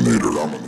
Dominator.